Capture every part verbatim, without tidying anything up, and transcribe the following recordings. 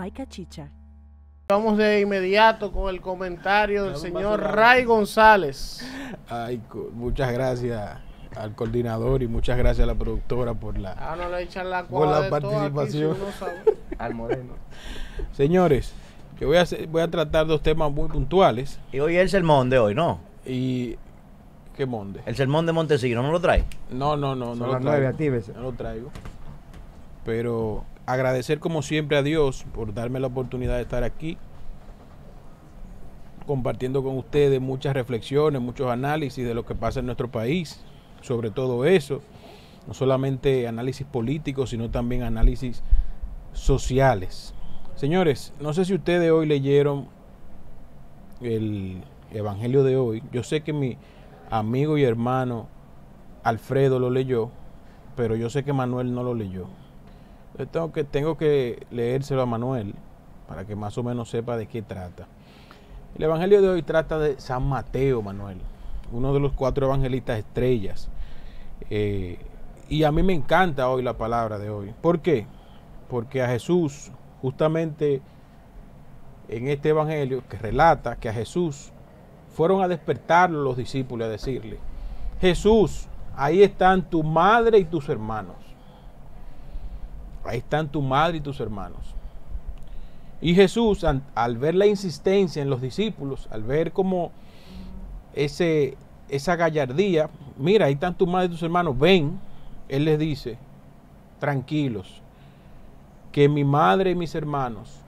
by Cachicha. Vamos de inmediato con el comentario del señor Ray González. Ay, muchas gracias al coordinador y muchas gracias a la productora por la, ah, no le echan la, por la participación. Aquí, si al moreno. Señores, yo voy a, hacer, voy a tratar dos temas muy puntuales. Y hoy es el sermón de hoy, ¿no? Y... ¿Qué monde? El sermón de Montesino, ¿no lo trae? No, no, no, no lo, traigo, no lo traigo. Pero agradecer como siempre a Dios por darme la oportunidad de estar aquí, compartiendo con ustedes muchas reflexiones, muchos análisis de lo que pasa en nuestro país, sobre todo eso, no solamente análisis políticos, sino también análisis sociales. Señores, no sé si ustedes hoy leyeron el Evangelio de hoy. Yo sé que mi amigo y hermano Alfredo lo leyó, pero yo sé que Manuel no lo leyó. Yo tengo que, tengo que leérselo a Manuel para que más o menos sepa de qué trata. El evangelio de hoy trata de San Mateo, Manuel, uno de los cuatro evangelistas estrellas. Eh, y a mí me encanta hoy la palabra de hoy. ¿Por qué? Porque a Jesús, justamente en este evangelio, que relata que a Jesús fueron a despertarlo los discípulos, a decirle: Jesús, ahí están tu madre y tus hermanos. Ahí están tu madre y tus hermanos. Y Jesús, al ver la insistencia en los discípulos, al ver como ese, esa gallardía, mira, ahí están tu madre y tus hermanos, ven, Él les dice: tranquilos, que mi madre y mis hermanos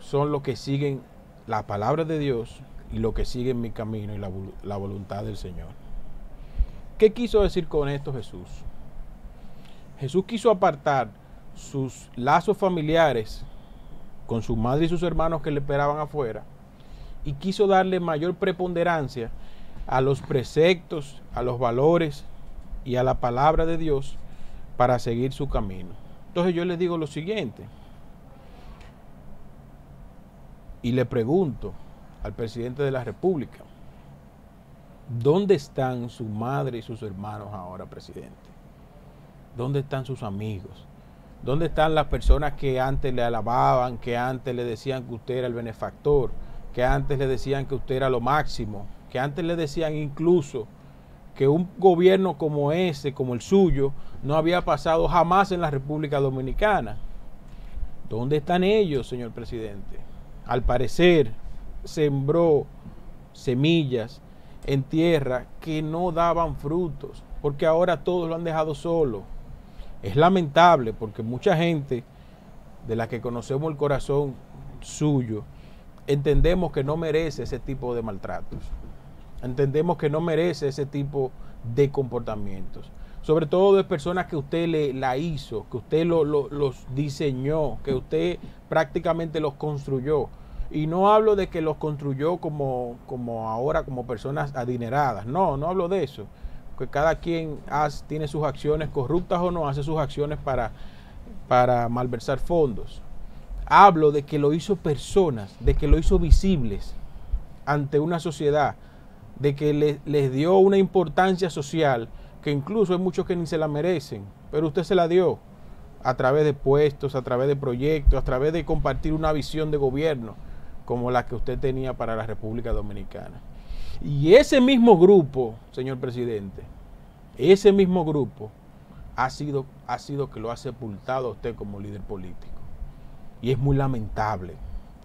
son los que siguen la palabra de Dios y lo que sigue en mi camino y la, la voluntad del Señor. ¿Qué quiso decir con esto Jesús? Jesús quiso apartar sus lazos familiares con su madre y sus hermanos que le esperaban afuera, y quiso darle mayor preponderancia a los preceptos, a los valores y a la palabra de Dios para seguir su camino. Entonces yo les digo lo siguiente y le pregunto al presidente de la República: ¿dónde están su madre y sus hermanos ahora, presidente? ¿Dónde están sus amigos? ¿Dónde están las personas que antes le alababan, que antes le decían que usted era el benefactor, que antes le decían que usted era lo máximo, que antes le decían incluso que un gobierno como ese, como el suyo, no había pasado jamás en la República Dominicana? ¿Dónde están ellos, señor presidente? Al parecer, sembró semillas en tierra que no daban frutos, porque ahora todos lo han dejado solo. Es lamentable, porque mucha gente de la que conocemos el corazón suyo, entendemos que no merece ese tipo de maltratos, entendemos que no merece ese tipo de comportamientos, sobre todo de personas que usted le, la hizo, que usted lo, lo, los diseñó, que usted prácticamente los construyó. Y no hablo de que los construyó como, como ahora, como personas adineradas. No, no hablo de eso. Porque cada quien hace, tiene sus acciones, corruptas o no, hace sus acciones para, para malversar fondos. Hablo de que lo hizo personas, de que lo hizo visibles ante una sociedad, de que le, les dio una importancia social que incluso hay muchos que ni se la merecen, pero usted se la dio a través de puestos, a través de proyectos, a través de compartir una visión de gobierno como la que usted tenía para la República Dominicana. Y ese mismo grupo, señor presidente, ese mismo grupo ha sido, ha sido que lo ha sepultado a usted como líder político. Y es muy lamentable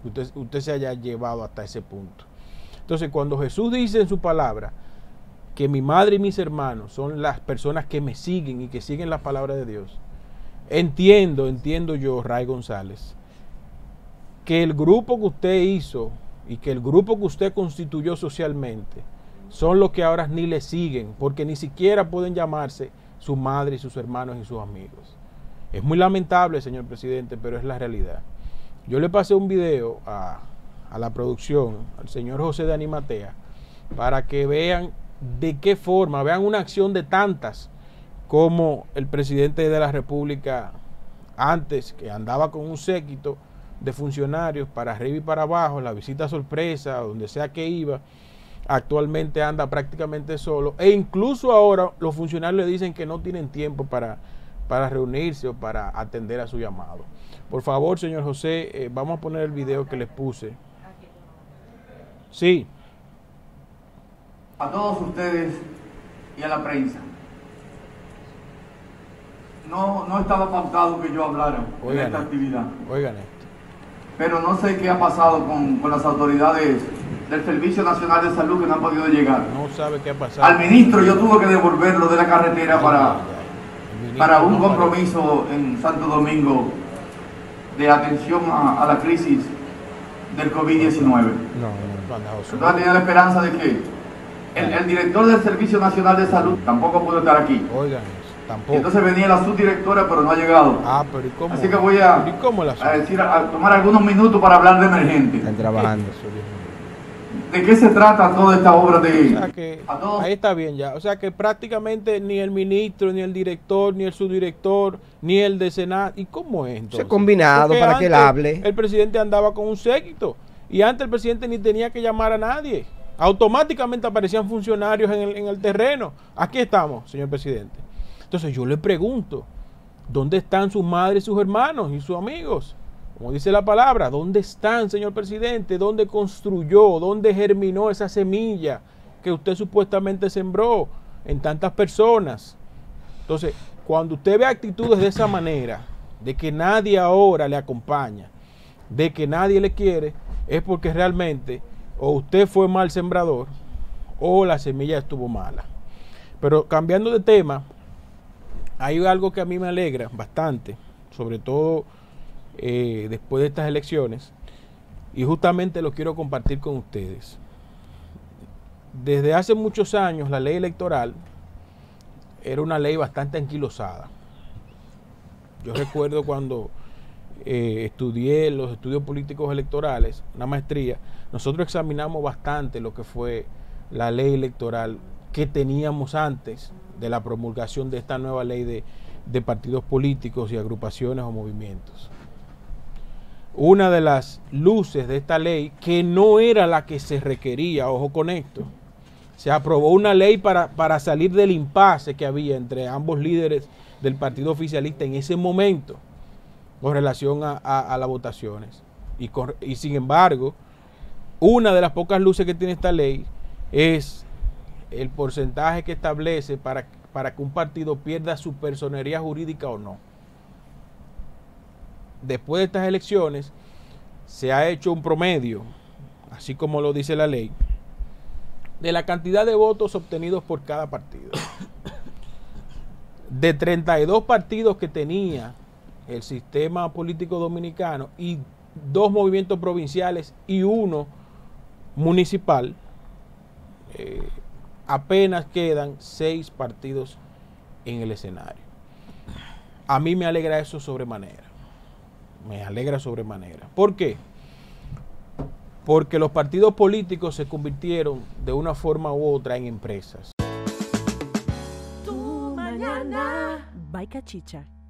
que usted, usted se haya llevado hasta ese punto. Entonces, cuando Jesús dice en su palabra que mi madre y mis hermanos son las personas que me siguen y que siguen la palabra de Dios, entiendo, entiendo yo, Ray González, que el grupo que usted hizo y que el grupo que usted constituyó socialmente son los que ahora ni le siguen, porque ni siquiera pueden llamarse su madre y sus hermanos y sus amigos. Es muy lamentable, señor presidente, pero es la realidad. Yo le pasé un video a, a la producción, al señor José de Animatea, para que vean de qué forma, vean una acción de tantas, como el presidente de la República antes, que andaba con un séquito de funcionarios para arriba y para abajo, la visita sorpresa, donde sea que iba, actualmente anda prácticamente solo, e incluso ahora los funcionarios le dicen que no tienen tiempo para, para reunirse o para atender a su llamado. Por favor, señor José, eh, vamos a poner el video que les puse. Sí. A todos ustedes y a la prensa. No, no estaba pautado que yo hablara en esta actividad. Oigan esto. Pero no sé qué ha pasado con, con las autoridades del Servicio Nacional de Salud que no han podido llegar. No sabe qué ha pasado. Al ministro yo tuve que devolverlo de la carretera no, para, no, no, no. para un compromiso en Santo Domingo de atención a, a la crisis del COVID diecinueve. No, no, no. No tenía la esperanza de que el, el director del Servicio Nacional de Salud tampoco pudo estar aquí. Oigan. Tampoco. Entonces venía la subdirectora, pero no ha llegado. Ah, pero ¿y cómo? Así que voy a, ¿y cómo la a, decir, a tomar algunos minutos para hablar de emergente. Están trabajando. ¿De qué se trata toda esta obra de...? O sea que, ahí está bien ya. O sea que prácticamente ni el ministro, ni el director, ni el subdirector, ni el de Senado. ¿Y cómo es entonces? Se ha combinado porque para que él hable. El presidente andaba con un séquito y antes el presidente ni tenía que llamar a nadie. Automáticamente aparecían funcionarios en el, en el terreno. Aquí estamos, señor presidente. Entonces yo le pregunto, ¿dónde están sus madres, sus hermanos y sus amigos? Como dice la palabra, ¿dónde están, señor presidente? ¿Dónde construyó, dónde germinó esa semilla que usted supuestamente sembró en tantas personas? Entonces, cuando usted ve actitudes de esa manera, de que nadie ahora le acompaña, de que nadie le quiere, es porque realmente o usted fue mal sembrador o la semilla estuvo mala. Pero cambiando de tema... Hay algo que a mí me alegra bastante, sobre todo eh, después de estas elecciones, y justamente lo quiero compartir con ustedes. Desde hace muchos años la ley electoral era una ley bastante anquilosada. Yo recuerdo cuando eh, estudié los estudios políticos electorales, una maestría, nosotros examinamos bastante lo que fue la ley electoral que teníamos antes de la promulgación de esta nueva ley de, de partidos políticos y agrupaciones o movimientos. Una de las luces de esta ley, que no era la que se requería, ojo con esto, se aprobó una ley para, para salir del impasse que había entre ambos líderes del partido oficialista en ese momento con relación a, a, a las votaciones. Y, con, y sin embargo, una de las pocas luces que tiene esta ley es... el porcentaje que establece para, para que un partido pierda su personería jurídica o no. Después de estas elecciones se ha hecho un promedio, así como lo dice la ley, de la cantidad de votos obtenidos por cada partido. De treinta y dos partidos que tenía el sistema político dominicano y dos movimientos provinciales y uno municipal, eh, apenas quedan seis partidos en el escenario. A mí me alegra eso sobremanera. Me alegra sobremanera. ¿Por qué? Porque los partidos políticos se convirtieron de una forma u otra en empresas. Tu mañana. Bye, Cachicha.